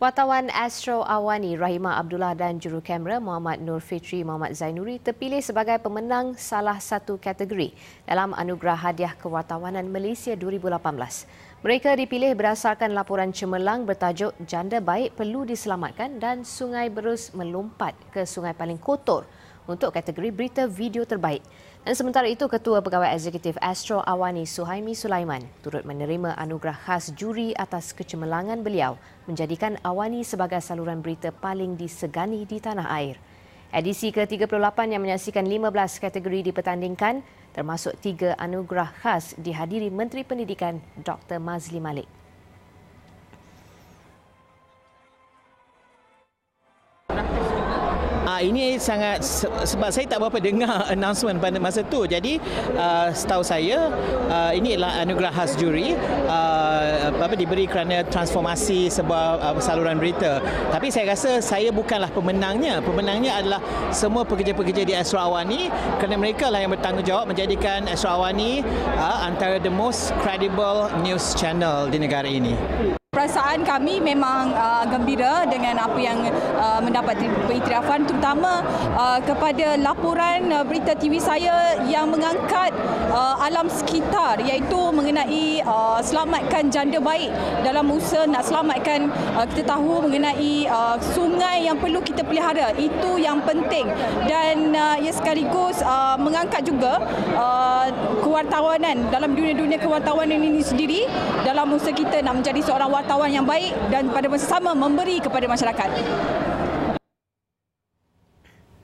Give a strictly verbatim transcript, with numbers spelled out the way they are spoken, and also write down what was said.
Wartawan Astro Awani Rahimah Abdullah dan juru kamera Mohamad Noor Fitri Mohamed Zainuri terpilih sebagai pemenang salah satu kategori dalam Anugerah Hadiah Kewartawanan Malaysia dua ribu lapan belas. Mereka dipilih berdasarkan laporan cemerlang bertajuk Janda Baik Perlu Diselamatkan dan Sungai Berus Melompat ke Sungai Paling Kotor untuk kategori Berita Video Terbaik. Dan sementara itu, Ketua Pegawai Eksekutif Astro Awani Suhaimi Sulaiman turut menerima anugerah khas juri atas kecemerlangan beliau menjadikan Awani sebagai saluran berita paling disegani di tanah air. Edisi ke tiga puluh lapan yang menyaksikan lima belas kategori dipertandingkan, termasuk tiga anugerah khas, dihadiri Menteri Pendidikan Doktor Mazli Malik. Ini sangat, sebab saya tak berapa dengar announcement pada masa tu. Jadi uh, setahu saya uh, ini adalah anugerah khas juri uh, apa diberi kerana transformasi sebuah uh, saluran berita. Tapi saya rasa saya bukanlah pemenangnya. Pemenangnya adalah semua pekerja-pekerja di Astro Awani, kerana mereka lah yang bertanggungjawab menjadikan Astro Awani uh, antara the most credible news channel di negara ini. Perasaan kami memang uh, gembira dengan apa yang uh, mendapat pengiktirafan, terutama uh, kepada laporan uh, berita T V saya yang mengangkat uh, alam sekitar, iaitu mengenai uh, selamatkan janda baik dalam usaha nak selamatkan. Uh, kita tahu mengenai uh, sungai yang perlu kita pelihara, itu yang penting, dan uh, ia sekaligus uh, mengangkat juga uh, kewartawanan dalam dunia-dunia kewartawanan ini sendiri dalam usaha kita nak menjadi seorang wartawan wartawan yang baik dan pada masa sama memberi kepada masyarakat.